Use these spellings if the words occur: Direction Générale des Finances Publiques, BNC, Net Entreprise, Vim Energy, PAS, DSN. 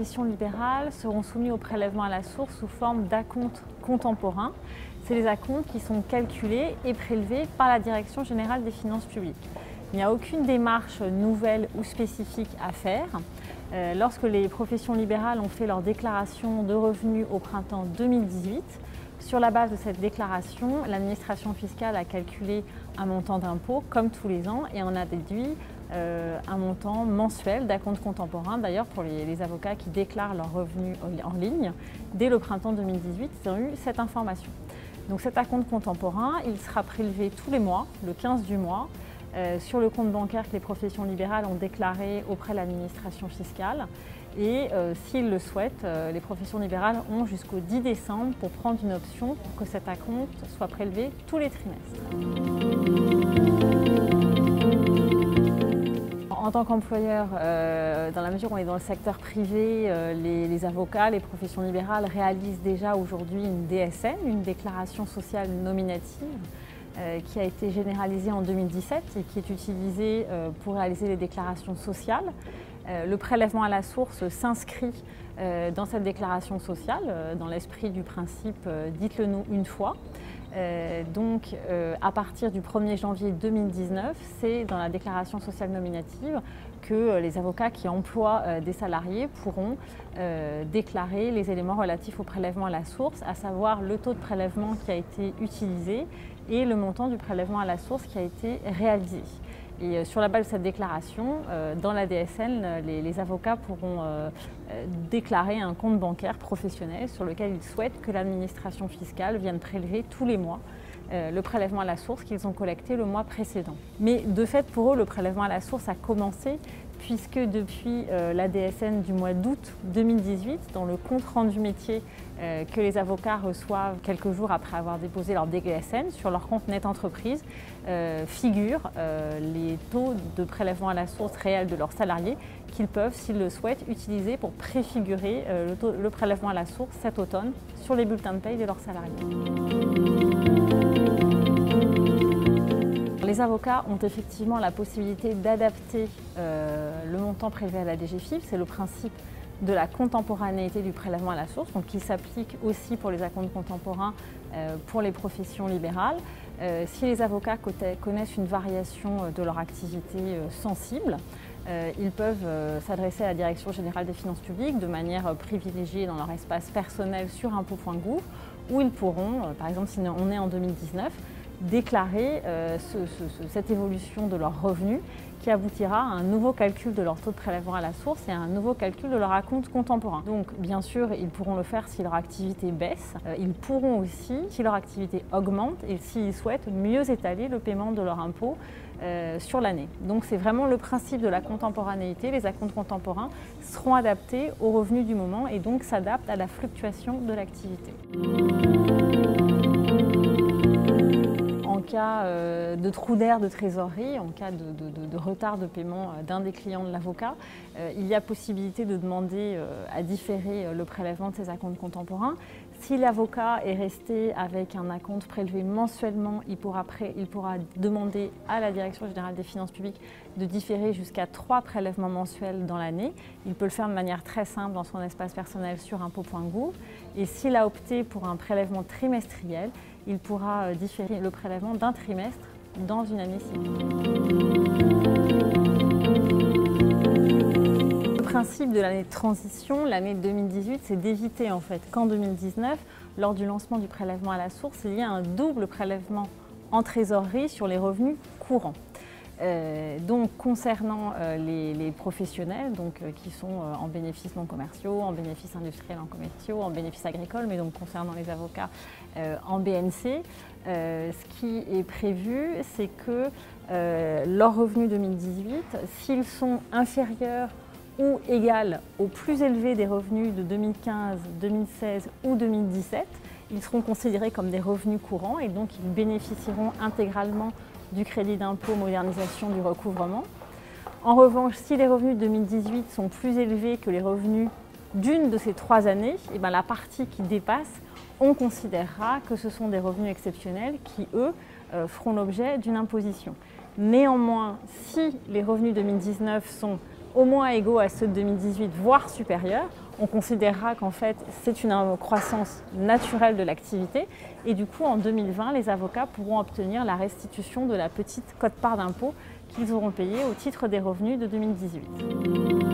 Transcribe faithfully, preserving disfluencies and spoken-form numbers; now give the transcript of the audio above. professions libérales seront soumis au prélèvement à la source sous forme d'acomptes contemporains. C'est les acomptes qui sont calculés et prélevés par la Direction Générale des Finances Publiques. Il n'y a aucune démarche nouvelle ou spécifique à faire. Euh, lorsque les professions libérales ont fait leur déclaration de revenus au printemps deux mille dix-huit, sur la base de cette déclaration, l'administration fiscale a calculé un montant d'impôt comme tous les ans et on a déduit euh, un montant mensuel d'acompte contemporain. D'ailleurs, pour les, les avocats qui déclarent leurs revenus en ligne, dès le printemps deux mille dix-huit, ils ont eu cette information. Donc cet acompte contemporain, il sera prélevé tous les mois, le quinze du mois, Euh, sur le compte bancaire que les professions libérales ont déclaré auprès de l'administration fiscale. Et euh, s'ils le souhaitent, euh, les professions libérales ont jusqu'au dix décembre pour prendre une option pour que cet acompte soit prélevé tous les trimestres. En, en tant qu'employeur, euh, dans la mesure où on est dans le secteur privé, euh, les, les avocats, les professions libérales réalisent déjà aujourd'hui une D S N, une déclaration sociale nominative, qui a été généralisée en deux mille dix-sept et qui est utilisée pour réaliser les déclarations sociales. Le prélèvement à la source s'inscrit dans cette déclaration sociale, dans l'esprit du principe « dites-le nous une fois ». Donc, à partir du premier janvier deux mille dix-neuf, c'est dans la déclaration sociale nominative que les avocats qui emploient des salariés pourront déclarer les éléments relatifs au prélèvement à la source, à savoir le taux de prélèvement qui a été utilisé et le montant du prélèvement à la source qui a été réalisé. Et sur la base de cette déclaration, dans la D S N, les avocats pourront déclarer un compte bancaire professionnel sur lequel ils souhaitent que l'administration fiscale vienne prélever tous les mois le prélèvement à la source qu'ils ont collecté le mois précédent. Mais de fait, pour eux, le prélèvement à la source a commencé puisque depuis la D S N du mois d'août deux mille dix-huit, dans le compte-rendu métier que les avocats reçoivent quelques jours après avoir déposé leur D S N sur leur compte Net Entreprise, figurent les taux de prélèvement à la source réels de leurs salariés qu'ils peuvent, s'ils le souhaitent, utiliser pour préfigurer le, taux, le prélèvement à la source cet automne sur les bulletins de paye de leurs salariés. Les avocats ont effectivement la possibilité d'adapter euh, le montant prélevé à la D G F I P. C'est le principe de la contemporanéité du prélèvement à la source, donc qui s'applique aussi pour les acomptes contemporains euh, pour les professions libérales. Euh, si les avocats connaissent une variation de leur activité euh, sensible, euh, ils peuvent euh, s'adresser à la Direction Générale des Finances Publiques de manière euh, privilégiée dans leur espace personnel sur impôt point gouv, où ils pourront, euh, par exemple si on est en deux mille dix-neuf, déclarer euh, ce, ce, cette évolution de leurs revenus qui aboutira à un nouveau calcul de leur taux de prélèvement à la source et à un nouveau calcul de leur acompte contemporain. Donc bien sûr, ils pourront le faire si leur activité baisse, euh, ils pourront aussi si leur activité augmente et s'ils souhaitent mieux étaler le paiement de leur impôt euh, sur l'année. Donc c'est vraiment le principe de la contemporanéité, les acomptes contemporains seront adaptés aux revenus du moment et donc s'adaptent à la fluctuation de l'activité. En cas de trou d'air de trésorerie, en cas de, de, de retard de paiement d'un des clients de l'avocat, il y a possibilité de demander à différer le prélèvement de ces acomptes contemporains. Si l'avocat est resté avec un acompte prélevé mensuellement, il pourra, pré, il pourra demander à la Direction Générale des Finances Publiques de différer jusqu'à trois prélèvements mensuels dans l'année. Il peut le faire de manière très simple dans son espace personnel sur impôt point gouv. Et s'il a opté pour un prélèvement trimestriel, il pourra différer le prélèvement d'un trimestre dans une année civile. Le principe de l'année de transition, l'année deux mille dix-huit, c'est d'éviter en fait qu'en deux mille dix-neuf, lors du lancement du prélèvement à la source, il y a un double prélèvement en trésorerie sur les revenus courants. Euh, donc concernant euh, les, les professionnels donc, euh, qui sont euh, en bénéfices non commerciaux, en bénéfices industriels non commerciaux, en bénéfices agricoles, mais donc concernant les avocats euh, en B N C, euh, ce qui est prévu, c'est que euh, leurs revenus deux mille dix-huit, s'ils sont inférieurs ou égales aux plus élevés des revenus de deux mille quinze, deux mille seize ou deux mille dix-sept, ils seront considérés comme des revenus courants et donc ils bénéficieront intégralement du crédit d'impôt modernisation du recouvrement. En revanche, si les revenus de deux mille dix-huit sont plus élevés que les revenus d'une de ces trois années, et bien la partie qui dépasse, on considérera que ce sont des revenus exceptionnels qui, eux, euh, feront l'objet d'une imposition. Néanmoins, si les revenus deux mille dix-neuf sont au moins égaux à ceux de deux mille dix-huit, voire supérieurs, on considérera qu'en fait c'est une croissance naturelle de l'activité et du coup en deux mille vingt, les avocats pourront obtenir la restitution de la petite quote-part d'impôt qu'ils auront payée au titre des revenus de deux mille dix-huit.